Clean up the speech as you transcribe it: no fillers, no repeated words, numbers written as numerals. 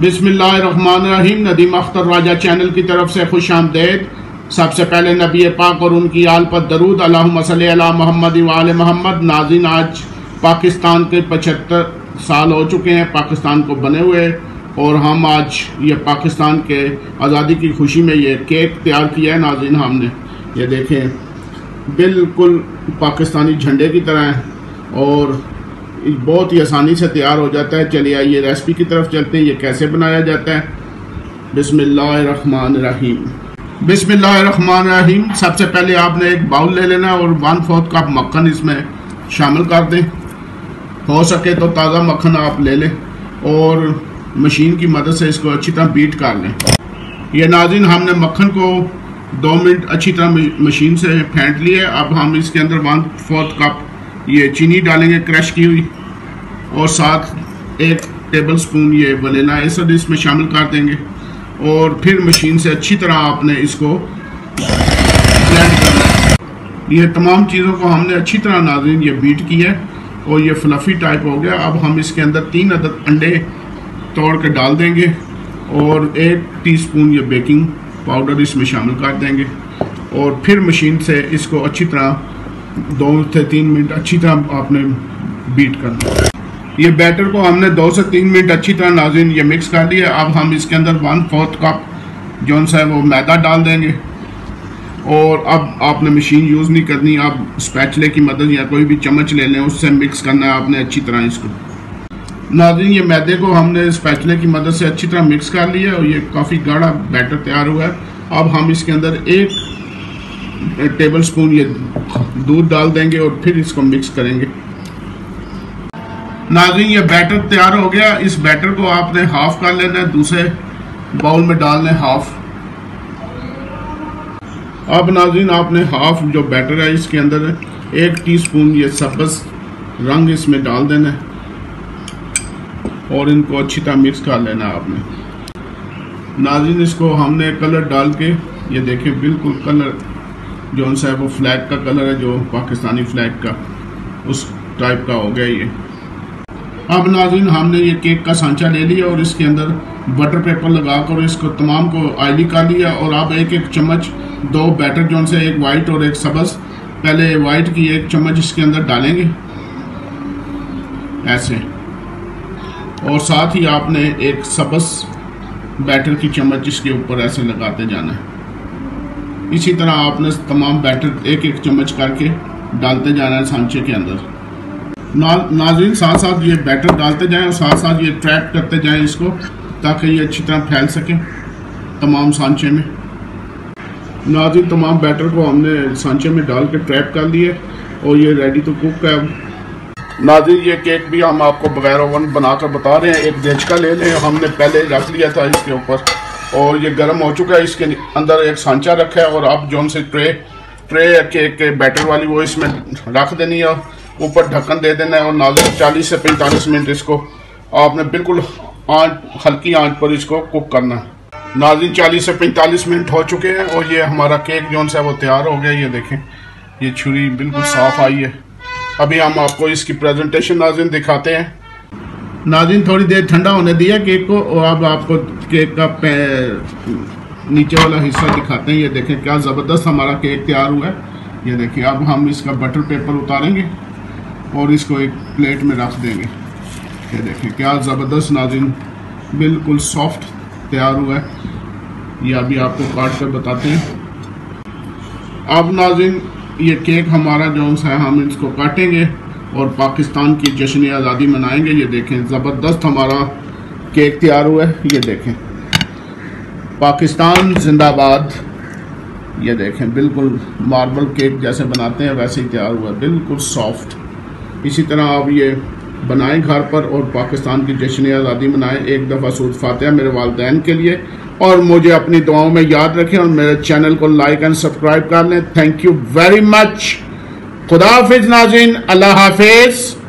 बिस्मिल्लाहिर्रहमानिर्रहीम। नदीम अख्तर राजा चैनल की तरफ से खुश आमदेद। सबसे पहले नबी पाक और उनकी आल पर दरूद, अल्लाहुम्मा सल्ली अला मुहम्मद व आले मुहम्मद। नाज़रीन, आज पाकिस्तान के 75 साल हो चुके हैं पाकिस्तान को बने हुए, और हम आज ये पाकिस्तान के आज़ादी की खुशी में ये केक तैयार किया है। नाज़रीन, हमने ये देखें, बिल्कुल पाकिस्तानी झंडे की तरह है और बहुत ही आसानी से तैयार हो जाता है। चलिए आइए रेसिपी की तरफ चलते हैं, ये कैसे बनाया जाता है। बिस्मिल्लाहिर्रहमानिर्रहीम। बिस्मिल्लाहिर्रहमानिर्रहीम। सबसे पहले आपने एक बाउल ले लेना और 1/4 कप मक्खन इसमें शामिल कर दें। हो सके तो ताज़ा मक्खन आप ले लें और मशीन की मदद से इसको अच्छी तरह बीट कर लें। यह नाज़रीन, हमने मक्खन को 2 मिनट अच्छी तरह मशीन से फेंट लिया। अब हम इसके अंदर 1/4 कप ये चीनी डालेंगे क्रश की हुई, और साथ 1 टेबलस्पून ये वनीला एसेंस इसमें शामिल कर देंगे, और फिर मशीन से अच्छी तरह आपने इसको ब्लेंड करना है। ये तमाम चीज़ों को हमने अच्छी तरह नाज़रीन ये बीट किया है और ये फ्लफ़ी टाइप हो गया। अब हम इसके अंदर 3 अदद अंडे तोड़ के डाल देंगे और 1 टीस्पून ये बेकिंग पाउडर इसमें शामिल कर देंगे, और फिर मशीन से इसको अच्छी तरह 2 से 3 मिनट अच्छी तरह आपने बीट करना। ये बैटर को हमने 2 से 3 मिनट अच्छी तरह नाज़रीन ये मिक्स कर दिया। अब हम इसके अंदर 1/4 कप जौन सा है वो मैदा डाल देंगे, और अब आपने मशीन यूज़ नहीं करनी, आप स्पैचले की मदद या कोई भी चम्मच ले लें, उससे मिक्स करना है आपने अच्छी तरह इसको। नाज़रीन, ये मैदे को हमने स्पैचले की मदद से अच्छी तरह मिक्स कर लिया और ये काफ़ी गाढ़ा बैटर तैयार हुआ है। अब हम इसके अंदर 1 टेबलस्पून ये दूध डाल देंगे और फिर इसको मिक्स करेंगे। नाज़रीन, ये बैटर तैयार हो गया। इस बैटर को आपने हाफ कर लेना है, दूसरे बाउल में डाल लें हाफ। अब नाज़रीन, आपने हाफ जो बैटर है इसके अंदर 1 टीस्पून ये सब्ज़ रंग इसमें डाल देना है और इनको अच्छी तरह मिक्स कर लेना आपने। नाज़रीन, इसको हमने कलर डाल के ये देखें, बिल्कुल कलर जो सा है वो फ्लैग का कलर है, जो पाकिस्तानी फ्लैग का उस टाइप का हो गया ये। अब नाज़रीन, हमने ये केक का सांचा ले लिया और इसके अंदर बटर पेपर लगा कर इसको तमाम को ऑयली कर लिया, और आप 1-1 चम्मच 2 बैटर जो से, एक वाइट और एक सब्ज़, पहले वाइट की 1 चम्मच इसके अंदर डालेंगे ऐसे, और साथ ही आपने 1 सब्ज़ बैटर की चम्मच इसके ऊपर ऐसे लगाते जाना है। इसी तरह आपने तमाम बैटर 1-1 चम्मच करके डालते जाना है सांचे के अंदर। नाज़रीन, साथ साथ ये बैटर डालते जाएं और साथ साथ ये ट्रैप करते जाएं इसको, ताकि ये अच्छी तरह फैल सके तमाम सांचे में। नाज़रीन, तमाम बैटर को हमने सांचे में डाल के ट्रैप कर लिए और ये रेडी तो कुक है। नाज़रीन, ये केक भी हम आपको बगैर ओवन बनाकर बता रहे हैं। एक देचका ले लें, हमने पहले रख लिया था इसके ऊपर, और ये गर्म हो चुका है। इसके अंदर 1 सांचा रखा है, और आप जो से ट्रे केक के बैटर वाली वो इसमें रख देनी है, ऊपर ढक्कन दे देना है, और नाज़रीन 40 से 45 मिनट इसको आपने बिल्कुल आंच, हल्की आंच पर इसको कुक करना है। नाज़रीन, 40 से 45 मिनट हो चुके हैं और ये हमारा केक जो है वो तैयार हो गया। ये देखें, ये छुरी बिल्कुल साफ़ आई है। अभी हम आपको इसकी प्रेजेंटेशन नाज़रीन दिखाते हैं। नाज़रीन, थोड़ी देर ठंडा होने दिया केक को, और अब आपको केक का नीचे वाला हिस्सा दिखाते हैं। ये देखें, क्या ज़बरदस्त हमारा केक तैयार हुआ है। ये देखें, अब हम इसका बटर पेपर उतारेंगे और इसको एक प्लेट में रख देंगे। ये देखें, क्या ज़बरदस्त नाज़रीन बिल्कुल सॉफ्ट तैयार हुआ है। ये अभी आपको काट कर बताते हैं। अब नाज़रीन, ये केक हमारा जो है हम इसको काटेंगे और पाकिस्तान की जश्न आज़ादी मनाएंगे। ये देखें, ज़बरदस्त हमारा केक तैयार हुआ है। ये देखें, पाकिस्तान जिंदाबाद। ये देखें, बिल्कुल मार्बल केक जैसे बनाते हैं वैसे ही तैयार हुआ है, बिल्कुल सॉफ्ट। इसी तरह आप ये बनाएं घर पर और पाकिस्तान की जश्न आज़ादी मनाएं। एक दफ़ा सूद फातिहा मेरे वालदैन के लिए, और मुझे अपनी दुआओं में याद रखें, और मेरे चैनल को लाइक एंड सब्सक्राइब कर लें। Thank you very much. खुदा हाफिज नाज़रीन, अल्लाह हाफिज।